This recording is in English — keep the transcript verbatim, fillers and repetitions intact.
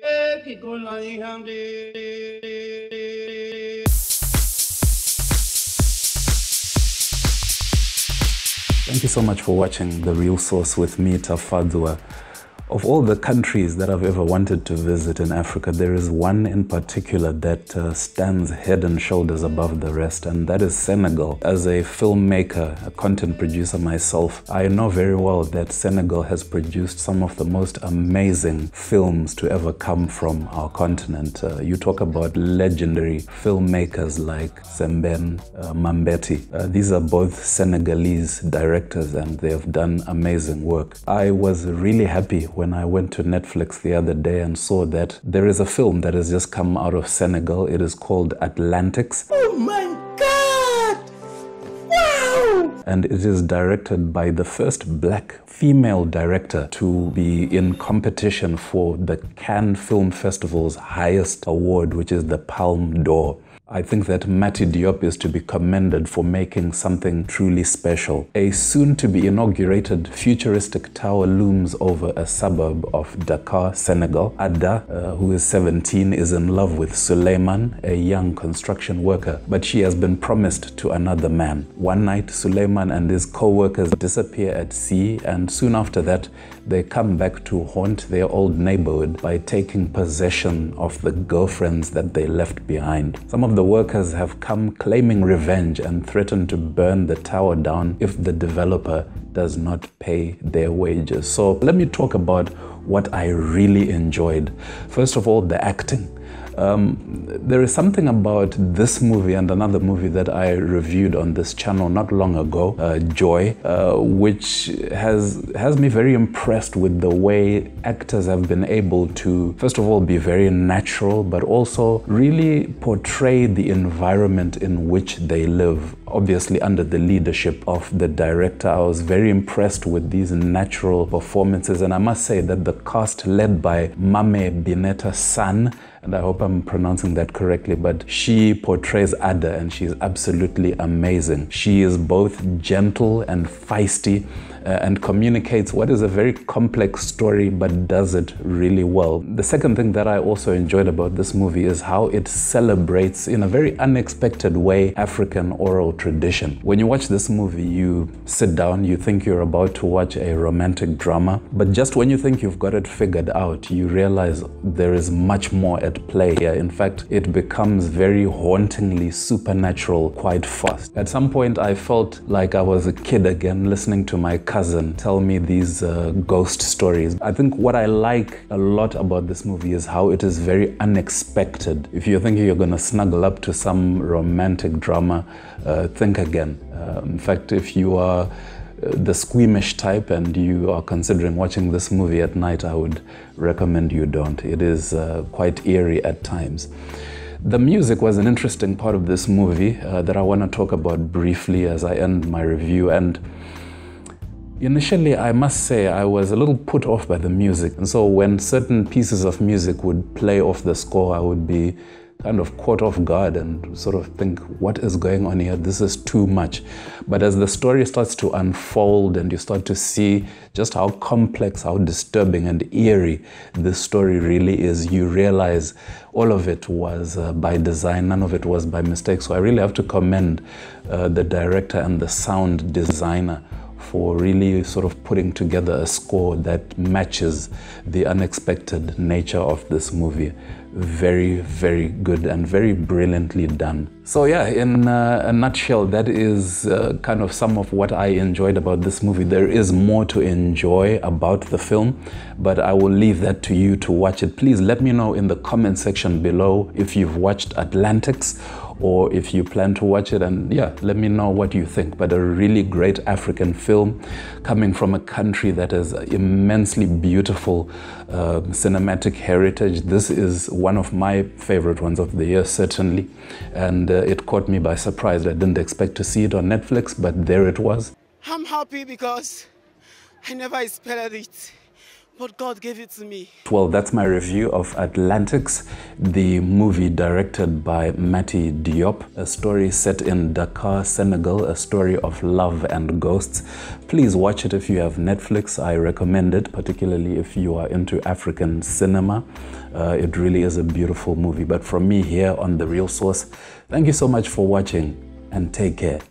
Thank you so much for watching The Reel Sauce with me, Tafadzwa. Of all the countries that I've ever wanted to visit in Africa, there is one in particular that uh, stands head and shoulders above the rest, and that is Senegal. As a filmmaker, a content producer myself, I know very well that Senegal has produced some of the most amazing films to ever come from our continent. Uh, you talk about legendary filmmakers like Sembène, uh, Mambeti. Uh, these are both Senegalese directors and they have done amazing work. I was really happy when When I went to Netflix the other day and saw that there is a film that has just come out of Senegal. It is called Atlantics. Oh my God! Wow! And it is directed by the first black female director to be in competition for the Cannes Film Festival's highest award, which is the Palme d'Or. I think that Mati Diop is to be commended for making something truly special. A soon-to-be inaugurated futuristic tower looms over a suburb of Dakar, Senegal. Ada, uh, who is seventeen, is in love with Suleiman, a young construction worker, but she has been promised to another man. One night, Suleiman and his co-workers disappear at sea, and soon after that, they come back to haunt their old neighborhood by taking possession of the girlfriends that they left behind. Some of the The workers have come claiming revenge and threatened to burn the tower down if the developer does not pay their wages. So let me talk about what I really enjoyed. First of all, the acting. Um, there is something about this movie and another movie that I reviewed on this channel not long ago, uh, Joy, uh, which has has me very impressed with the way actors have been able to, first of all, be very natural, but also really portray the environment in which they live. Obviously, under the leadership of the director, I was very impressed with these natural performances, and I must say that the cast led by Mame Bineta Sane, and I hope I'm pronouncing that correctly, but she portrays Ada and she's absolutely amazing. She is both gentle and feisty uh, and communicates what is a very complex story, but does it really well. The second thing that I also enjoyed about this movie is how it celebrates, in a very unexpected way, African oral tradition. When you watch this movie, you sit down, you think you're about to watch a romantic drama, but just when you think you've got it figured out, you realize there is much more at play here. In fact, it becomes very hauntingly supernatural quite fast. At some point, I felt like I was a kid again, listening to my cousin tell me these uh, ghost stories. I think what I like a lot about this movie is how it is very unexpected. If you're thinking you're going to snuggle up to some romantic drama, uh, think again. Uh, in fact, if you are the squeamish type and you are considering watching this movie at night, I would recommend you don't. It is uh, quite eerie at times. The music was an interesting part of this movie uh, that I want to talk about briefly as I end my review. And initially, I must say, I was a little put off by the music. And so when certain pieces of music would play off the score, I would be kind of caught off guard and sort of think, what is going on here? This is too much. But as the story starts to unfold and you start to see just how complex, how disturbing and eerie this story really is, you realize all of it was uh, by design, none of it was by mistake. So I really have to commend uh, the director and the sound designer for really sort of putting together a score that matches the unexpected nature of this movie. Very, very good and very brilliantly done. So yeah, in uh, a nutshell, that is uh, kind of some of what I enjoyed about this movie. There is more to enjoy about the film, but I will leave that to you to watch it. Please let me know in the comment section below if you've watched Atlantics or if you plan to watch it, and yeah, let me know what you think. But a really great African film coming from a country that has immensely beautiful uh, cinematic heritage. This is one of my favorite ones of the year, certainly. And uh, it caught me by surprise. I didn't expect to see it on Netflix, but there it was. I'm happy because I never expected it. but God gave it to me. Well, that's my review of Atlantics, the movie directed by Mati Diop, a story set in Dakar, Senegal, a story of love and ghosts. Please watch it if you have Netflix. I recommend it, particularly if you are into African cinema. Uh, it really is a beautiful movie. But from me here on The Reel Sauce, thank you so much for watching and take care.